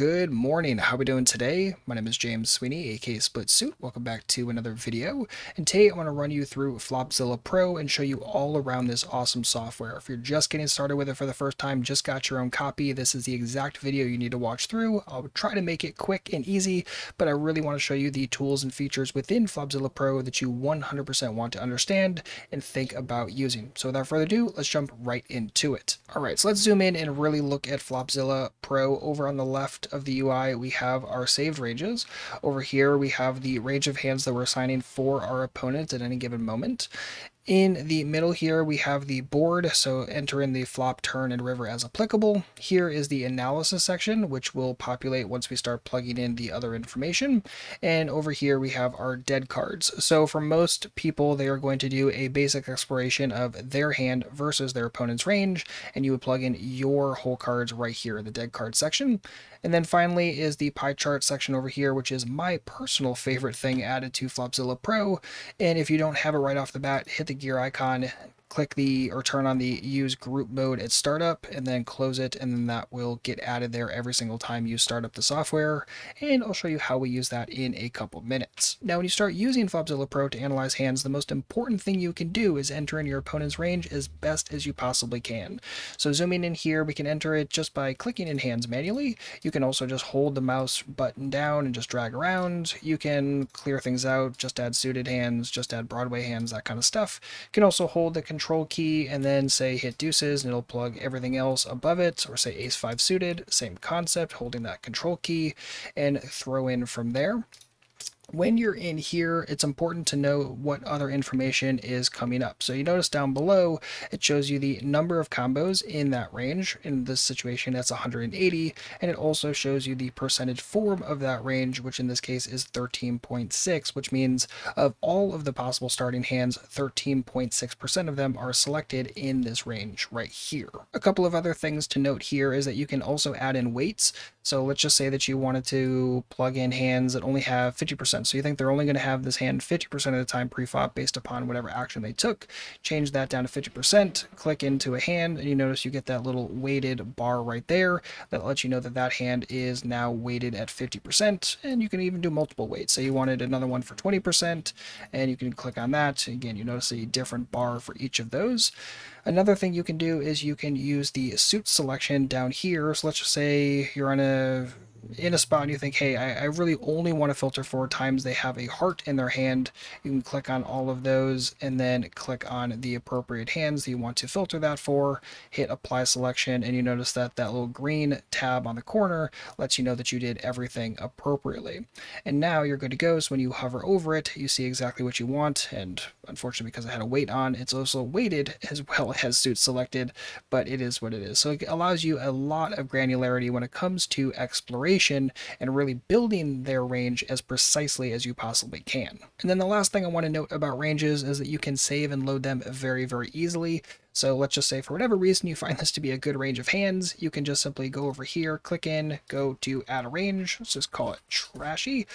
Good morning, how are we doing today? My name is James Sweeney, aka Splitsuit. Welcome back to another video, and today I want to run you through Flopzilla Pro and show you all around this awesome software. If you're just getting started with it for the first time, just got your own copy, this is the exact video you need to watch through. I'll try to make it quick and easy, but I really want to show you the tools and features within Flopzilla Pro that you 100% want to understand and think about using. So without further ado, let's jump right into it. Alright, so let's zoom in and really look at Flopzilla Pro. Over on the left of the UI, we have our saved ranges. Over here, we have the range of hands that we're assigning for our opponent at any given moment. In the middle here, we have the board, so enter in the flop, turn, and river as applicable. Here is the analysis section, which will populate once we start plugging in the other information. And over here, we have our dead cards. So for most people, they are going to do a basic exploration of their hand versus their opponent's range, and you would plug in your whole cards right here in the dead card section. And then finally is the pie chart section over here, which is my personal favorite thing added to Flopzilla Pro. And if you don't have it right off the bat, hit the gear icon, click the or turn on the use group mode at startup, and then close it, and then that will get added there every single time you start up the software, and I'll show you how we use that in a couple minutes. Now when you start using Flopzilla Pro to analyze hands, the most important thing you can do is enter in your opponent's range as best as you possibly can. So zooming in here, we can enter it just by clicking in hands manually. You can also just hold the mouse button down and just drag around. You can clear things out, just add suited hands, just add Broadway hands, that kind of stuff. You can also hold the Control key and then say hit deuces, and it'll plug everything else above it, or say ace five suited, same concept, holding that control key and throw in from there. When you're in here, it's important to know what other information is coming up. So you notice down below, it shows you the number of combos in that range. In this situation, that's 180. And it also shows you the percentage form of that range, which in this case is 13.6, which means of all of the possible starting hands, 13.6% of them are selected in this range right here. A couple of other things to note here is that you can also add in weights. So let's just say that you wanted to plug in hands that only have 50%. So you think they're only going to have this hand 50% of the time pre-flop based upon whatever action they took. Change that down to 50%, click into a hand, and you notice you get that little weighted bar right there that lets you know that that hand is now weighted at 50%, and you can even do multiple weights. So you wanted another one for 20%, and you can click on that. Again, you notice a different bar for each of those. Another thing you can do is you can use the suit selection down here. So let's just say you're on in a spot and you think, hey, I really only want to filter for times they have a heart in their hand. You can click on all of those and then click on the appropriate hands that you want to filter that for, hit apply selection, and you notice that that little green tab on the corner lets you know that you did everything appropriately. And now you're good to go. So when you hover over it, you see exactly what you want. And unfortunately, because I had a weight on, it's also weighted as well as suit selected, but it is what it is. So it allows you a lot of granularity when it comes to exploration and really building their range as precisely as you possibly can. And then the last thing I want to note about ranges is that you can save and load them very, very easily. So let's just say for whatever reason you find this to be a good range of hands, you can just simply go over here, click in, go to add a range, let's just call it trashy,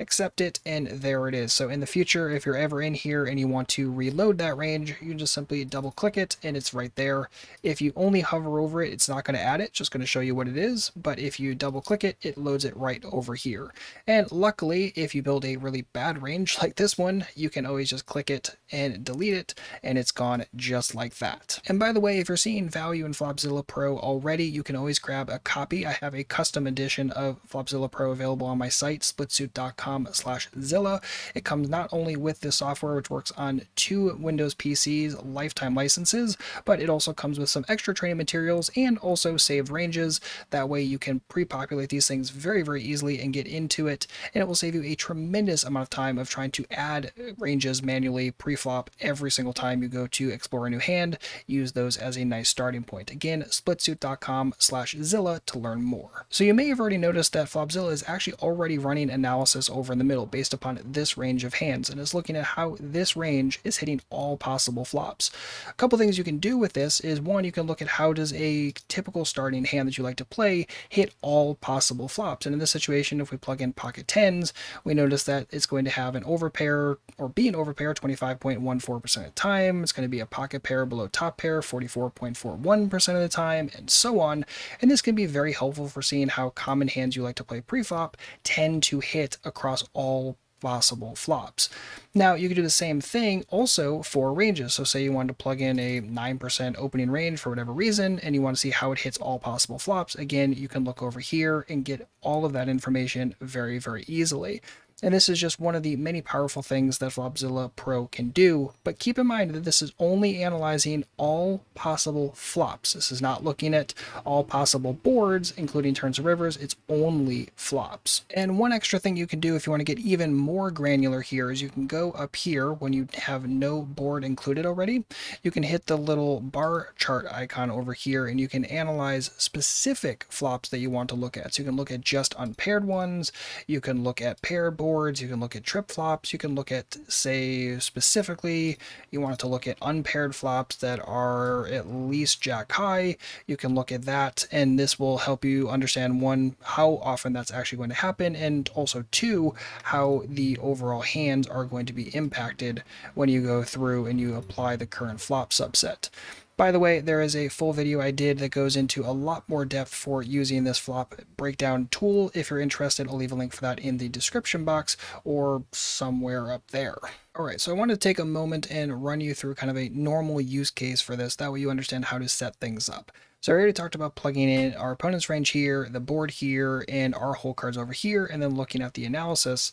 accept it, and there it is. So in the future, if you're ever in here and you want to reload that range, you can just simply double click it and it's right there. If you only hover over it, it's not going to add it, it's just going to show you what it is. But if you double click it, it loads it right over here. And luckily, if you build a really bad range like this one, you can always just click it and delete it, and it's gone just like that. And by the way, if you're seeing value in Flopzilla Pro already, you can always grab a copy. I have a custom edition of Flopzilla Pro available on my site, splitsuit.com/Zilla. It comes not only with the software, which works on 2 Windows PCs, lifetime licenses, but it also comes with some extra training materials and also saved ranges. That way you can pre-populate these things very, very easily and get into it. And it will save you a tremendous amount of time of trying to add ranges manually pre-flop every single time you go to explore a new hand. Use those as a nice starting point. Again, splitsuit.com/Zilla to learn more. So you may have already noticed that Flopzilla is actually already running analysis over in the middle based upon this range of hands, and is looking at how this range is hitting all possible flops. A couple things you can do with this is, one, you can look at how does a typical starting hand that you like to play hit all possible flops. And in this situation, if we plug in pocket tens, we notice that it's going to have an overpair, or be an overpair 25.14% of the time. It's going to be a pocket pair below top top pair 44.41% of the time, and so on. And this can be very helpful for seeing how common hands you like to play pre-flop tend to hit across all possible flops. Now you can do the same thing also for ranges. So say you wanted to plug in a 9% opening range for whatever reason, and you want to see how it hits all possible flops. Again, you can look over here and get all of that information very, very easily. And this is just one of the many powerful things that Flopzilla Pro can do. But keep in mind that this is only analyzing all possible flops. This is not looking at all possible boards, including turns and rivers. It's only flops. And one extra thing you can do if you want to get even more granular here is you can go up here when you have no board included already. You can hit the little bar chart icon over here, and you can analyze specific flops that you want to look at. So you can look at just unpaired ones. You can look at pair boards. You can look at trip flops. You can look at, say, specifically, you want to look at unpaired flops that are at least jack high. You can look at that, and this will help you understand, one, how often that's actually going to happen, and also, two, how the overall hands are going to be impacted when you go through and you apply the current flop subset. By the way, there is a full video I did that goes into a lot more depth for using this flop breakdown tool. If you're interested, I'll leave a link for that in the description box or somewhere up there. All right, so I want to take a moment and run you through kind of a normal use case for this. That way you understand how to set things up. So I already talked about plugging in our opponent's range here, the board here, and our hole cards over here, and then looking at the analysis.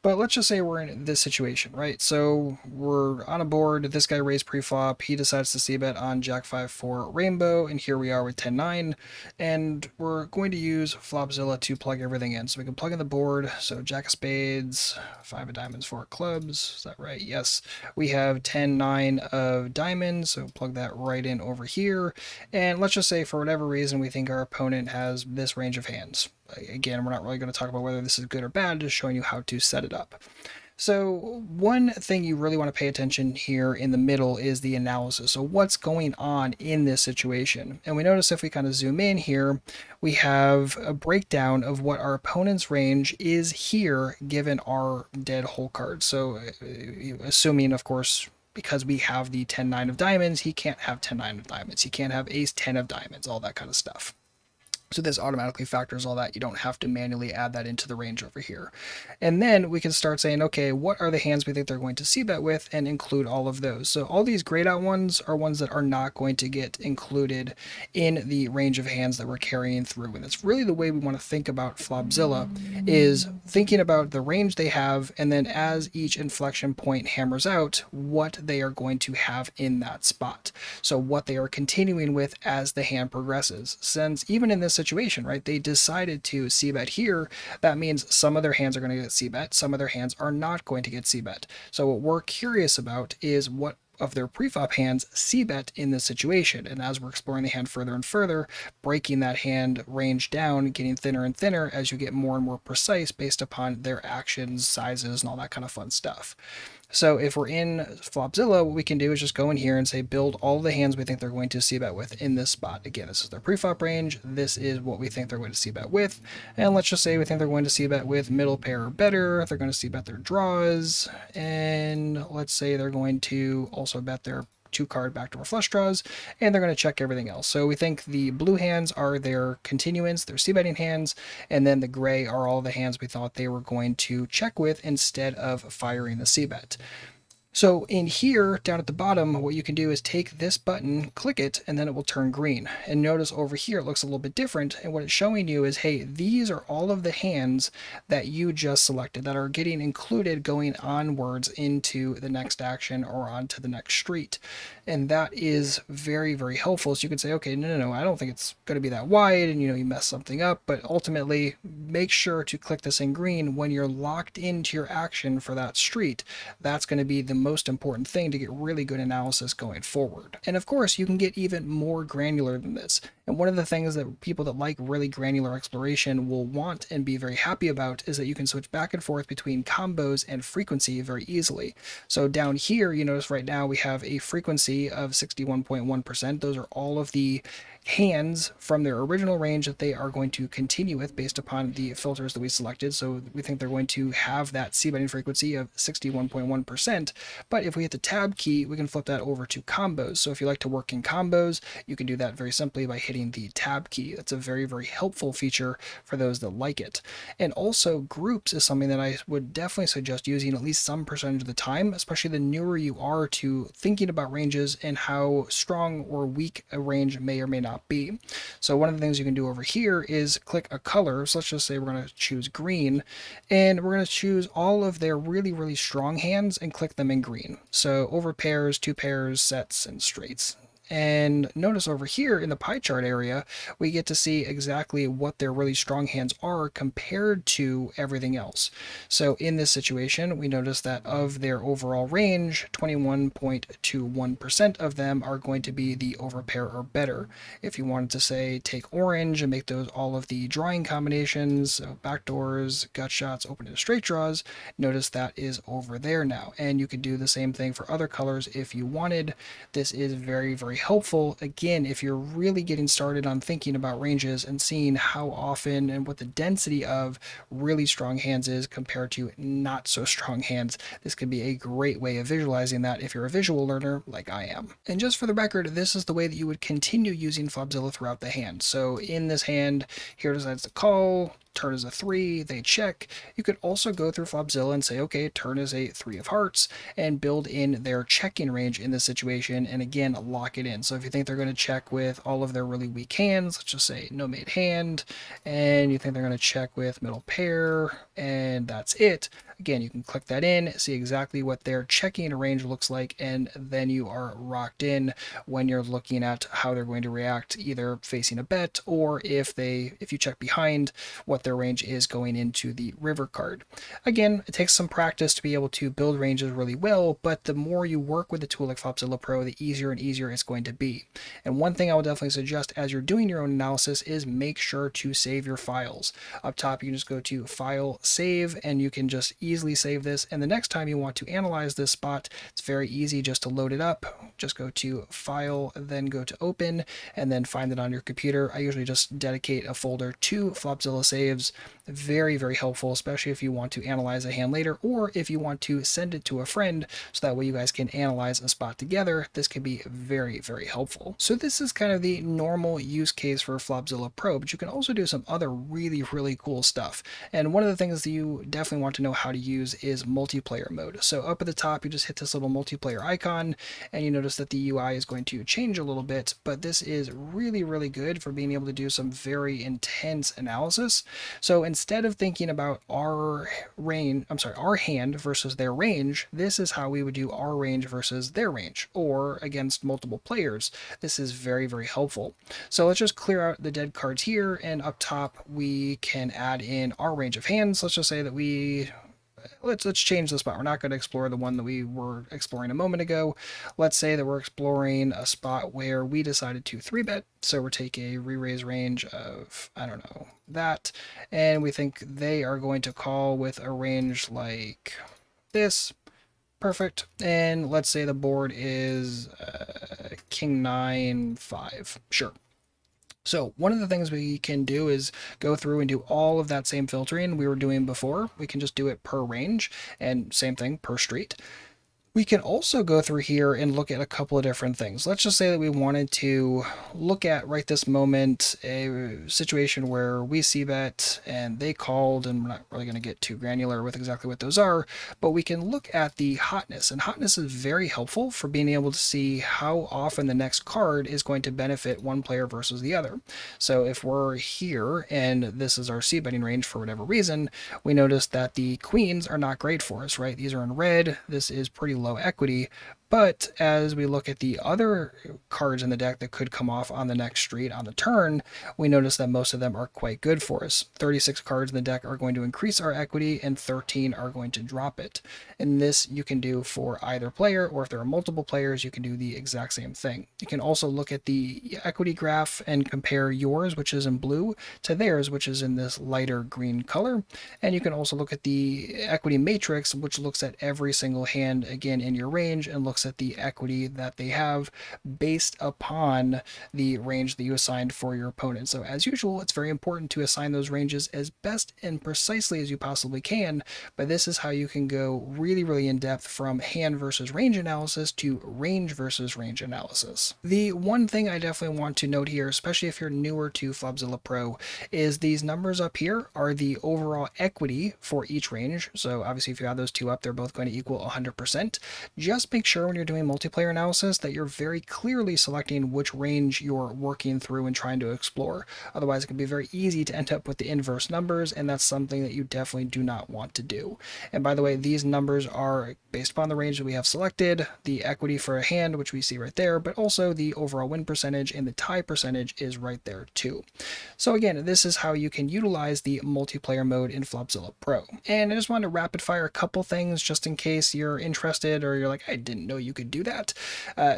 But let's just say we're in this situation, right? So we're on a board, this guy raised preflop, he decides to c-bet on Jack 5-4 rainbow, and here we are with 10-9, and we're going to use Flopzilla to plug everything in. So we can plug in the board, so Jack of spades, 5 of diamonds, 4 of clubs, is that right? Yes. We have 10-9 of diamonds, so plug that right in over here, and let's just say for whatever reason we think our opponent has this range of hands. Again, we're not really going to talk about whether this is good or bad, just showing you how to set it up. So one thing you really want to pay attention here in the middle is the analysis. So what's going on in this situation? And we notice if we kind of zoom in here, we have a breakdown of what our opponent's range is here, given our dead hole card. So assuming, of course, because we have the 10-9 of diamonds, he can't have 10-9 of diamonds. He can't have ace-10 of diamonds, all that kind of stuff. So this automatically factors all that. You don't have to manually add that into the range over here. And then we can start saying, okay, what are the hands we think they're going to c-bet with, and include all of those. So all these grayed out ones are ones that are not going to get included in the range of hands that we're carrying through. And that's really the way we want to think about Flopzilla, is thinking about the range they have, and then as each inflection point hammers out, what they are going to have in that spot. So what they are continuing with as the hand progresses. Since even in this situation, right, they decided to c-bet here, that means some of their hands are going to get c-bet, some of their hands are not going to get c-bet. So what we're curious about is what of their preflop hands c-bet in this situation, and as we're exploring the hand further and further, breaking that hand range down, getting thinner and thinner as you get more and more precise based upon their actions, sizes, and all that kind of fun stuff. So if we're in Flopzilla, what we can do is just go in here and say, build all the hands we think they're going to c-bet with in this spot. Again, this is their preflop range. This is what we think they're going to c-bet with. And let's just say we think they're going to c-bet with middle pair or better. They're going to c-bet their draws. And let's say they're going to also bet their two-card backdoor flush draws, and they're going to check everything else. So we think the blue hands are their continuance, their c-betting hands, and then the gray are all the hands we thought they were going to check with instead of firing the c-bet. So in here, down at the bottom, what you can do is take this button, click it, and then it will turn green. And notice over here, it looks a little bit different. And what it's showing you is, hey, these are all of the hands that you just selected that are getting included going onwards into the next action or onto the next street. And that is very, very helpful. So you can say, okay, no, I don't think it's going to be that wide. And, you know, you mess something up. But ultimately, make sure to click this in green when you're locked into your action for that street. That's going to be the most important thing to get really good analysis going forward. And of course, you can get even more granular than this. And one of the things that people that like really granular exploration will want and be very happy about is that you can switch back and forth between combos and frequency very easily. So down here, you notice right now we have a frequency of 61.1%. Those are all of the hands from their original range that they are going to continue with based upon the filters that we selected. So we think they're going to have that c-betting frequency of 61.1%, but if we hit the tab key, we can flip that over to combos. So if you like to work in combos, you can do that very simply by hitting the tab key. That's a very, very helpful feature for those that like it. And also groups is something that I would definitely suggest using at least some percentage of the time, especially the newer you are to thinking about ranges and how strong or weak a range may or may not be. So one of the things you can do over here is click a color. So let's just say we're going to choose green, and we're going to choose all of their really, really strong hands and click them in green. So over pairs, two pairs, sets, and straights. And notice over here in the pie chart area, we get to see exactly what their really strong hands are compared to everything else. So in this situation, we notice that of their overall range, 21.21% of them are going to be the overpair or better. If you wanted to say take orange and make those all of the drawing combinations, so backdoors, gut shots, open to straight draws, notice that is over there now. And you could do the same thing for other colors if you wanted. This is very, very helpful, again, if you're really getting started on thinking about ranges and seeing how often and what the density of really strong hands is compared to not so strong hands. This could be a great way of visualizing that if you're a visual learner like I am. And just for the record, this is the way that you would continue using Flopzilla throughout the hand. So in this hand, here decides to call, turn is a 3, they check. You could also go through Flopzilla and say, okay, turn is a 3 of hearts, and build in their checking range in this situation, and again, lock it in. So if you think they're going to check with all of their really weak hands, let's just say no made hand, and you think they're going to check with middle pair, and that's it. Again, you can click that in, see exactly what their checking range looks like, and then you are rocked in when you're looking at how they're going to react, either facing a bet or if you check behind, what their range is going into the river card. Again, it takes some practice to be able to build ranges really well, but the more you work with a tool like Flopzilla Pro, the easier and easier it's going to be. And one thing I would definitely suggest as you're doing your own analysis is make sure to save your files. Up top, you can just go to File, Save, and you can just easily save this, and the next time you want to analyze this spot, it's very easy just to load it up. Just go to File, then go to Open, and then find it on your computer. I usually just dedicate a folder to Flopzilla saves. Very, very helpful, especially if you want to analyze a hand later, or if you want to send it to a friend so that way you guys can analyze a spot together. This can be very, very helpful. So this is kind of the normal use case for Flopzilla Pro, but you can also do some other really, really cool stuff. And one of the things that you definitely want to know how to use is multiplayer mode. So up at the top, you just hit this little multiplayer icon, and you notice that the UI is going to change a little bit, but this is really, really good for being able to do some very intense analysis. So instead of thinking about our hand versus their range, this is how we would do our range versus their range, or against multiple players. This is very, very helpful. So let's just clear out the dead cards here, and up top we can add in our range of hands. Let's just say that let's change the spot. We're not going to explore the one that we were exploring a moment ago. Let's say that we're exploring a spot where we decided to 3-bet. So we'll take a re-raise range of, I don't know, that. And we think they are going to call with a range like this. Perfect. And let's say the board is King 9, 5. Sure. So one of the things we can do is go through and do all of that same filtering we were doing before. We can just do it per range, and same thing per street. We can also go through here and look at a couple of different things. Let's just say that we wanted to look at right this moment a situation where we c-bet and they called, and we're not really going to get too granular with exactly what those are, but we can look at the hotness, and hotness is very helpful for being able to see how often the next card is going to benefit one player versus the other. So if we're here and this is our c-betting range for whatever reason, we notice that the queens are not great for us, right? These are in red. This is pretty low equity, but as we look at the other cards in the deck that could come off on the next street on the turn, we notice that most of them are quite good for us. 36 cards in the deck are going to increase our equity, and 13 are going to drop it. And this you can do for either player, or if there are multiple players, you can do the exact same thing. You can also look at the equity graph and compare yours, which is in blue, to theirs, which is in this lighter green color. And you can also look at the equity matrix, which looks at every single hand, again, in your range, and looks looks at the equity that they have based upon the range that you assigned for your opponent. So as usual, it's very important to assign those ranges as best and precisely as you possibly can, but this is how you can go really, really in depth from hand versus range analysis to range versus range analysis. The one thing I definitely want to note here, especially if you're newer to Flopzilla Pro, is these numbers up here are the overall equity for each range. So obviously if you add those two up, they're both going to equal 100%. Just make sure when you're doing multiplayer analysis that you're very clearly selecting which range you're working through and trying to explore. Otherwise, it can be very easy to end up with the inverse numbers, and that's something that you definitely do not want to do. And by the way, these numbers are based upon the range that we have selected, the equity for a hand, which we see right there, but also the overall win percentage and the tie percentage is right there too. So again, this is how you can utilize the multiplayer mode in Flopzilla Pro. And I just wanted to rapid fire a couple things just in case you're interested or you're like, I didn't know you could do that.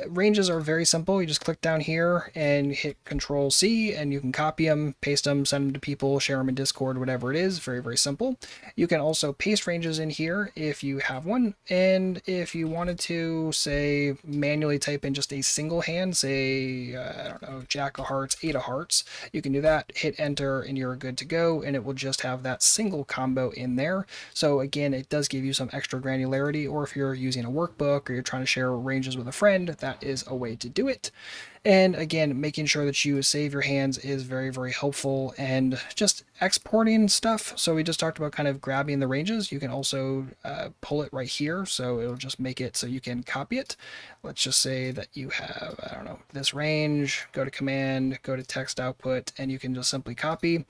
Ranges are very simple. You just click down here and hit Control C and you can copy them, paste them, send them to people, share them in Discord, whatever it is. Very, very simple. You can also paste ranges in here if you have one. And if you wanted to, say, manually type in just a single hand, say, I don't know, Jack of Hearts, Eight of Hearts, you can do that, hit enter, and you're good to go, and it will just have that single combo in there. So again, it does give you some extra granularity, or if you're using a workbook or you're trying to share ranges with a friend, that is a way to do it. And again, making sure that you save your hands is very, very helpful, and just exporting stuff. So we just talked about kind of grabbing the ranges. You can also pull it right here. So it'll just make it so you can copy it. Let's just say that you have, I don't know, this range, go to command, go to text output, and you can just simply copy.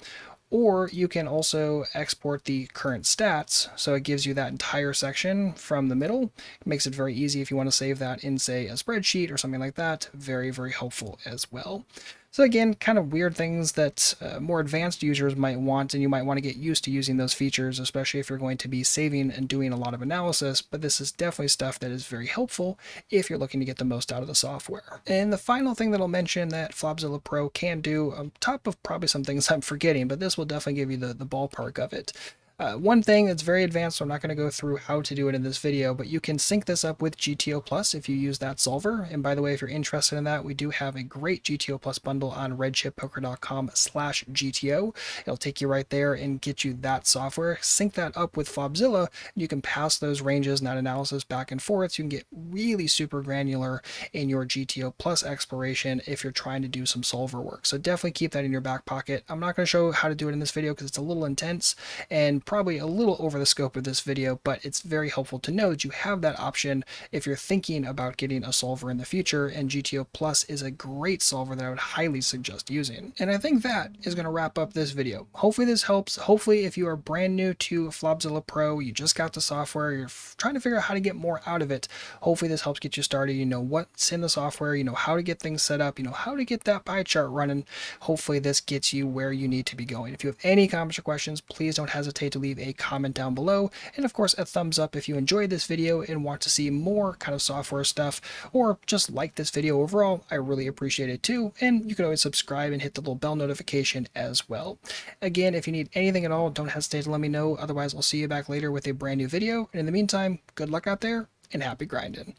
Or you can also export the current stats. So it gives you that entire section from the middle. It makes it very easy if you want to save that in, say, a spreadsheet or something like that. Very, very helpful as well. So again, kind of weird things that more advanced users might want, and you might want to get used to using those features, especially if you're going to be saving and doing a lot of analysis, but this is definitely stuff that is very helpful if you're looking to get the most out of the software. And the final thing that I'll mention that Flopzilla Pro can do, on top of probably some things I'm forgetting, but this will definitely give you the ballpark of it. One thing that's very advanced, so I'm not going to go through how to do it in this video, but you can sync this up with GTO Plus if you use that solver. And by the way, if you're interested in that, we do have a great GTO Plus bundle on redchippoker.com/GTO. It'll take you right there and get you that software. Sync that up with Flopzilla, and you can pass those ranges and that analysis back and forth. So you can get really super granular in your GTO Plus exploration if you're trying to do some solver work. So definitely keep that in your back pocket. I'm not going to show how to do it in this video because it's a little intense and probably a little over the scope of this video, but it's very helpful to know that you have that option if you're thinking about getting a solver in the future, and GTO Plus is a great solver that I would highly suggest using. And I think that is going to wrap up this video. Hopefully this helps. Hopefully if you are brand new to Flopzilla Pro, you just got the software, you're trying to figure out how to get more out of it, hopefully this helps get you started. You know what's in the software, you know how to get things set up, you know how to get that pie chart running. Hopefully this gets you where you need to be going. If you have any comments or questions, please don't hesitate to leave a comment down below, and of course a thumbs up if you enjoyed this video and want to see more kind of software stuff, or just like this video overall. I really appreciate it too, and you can always subscribe and hit the little bell notification as well. Again, if you need anything at all, don't hesitate to let me know. Otherwise, I'll see you back later with a brand new video, and in the meantime, good luck out there and happy grinding.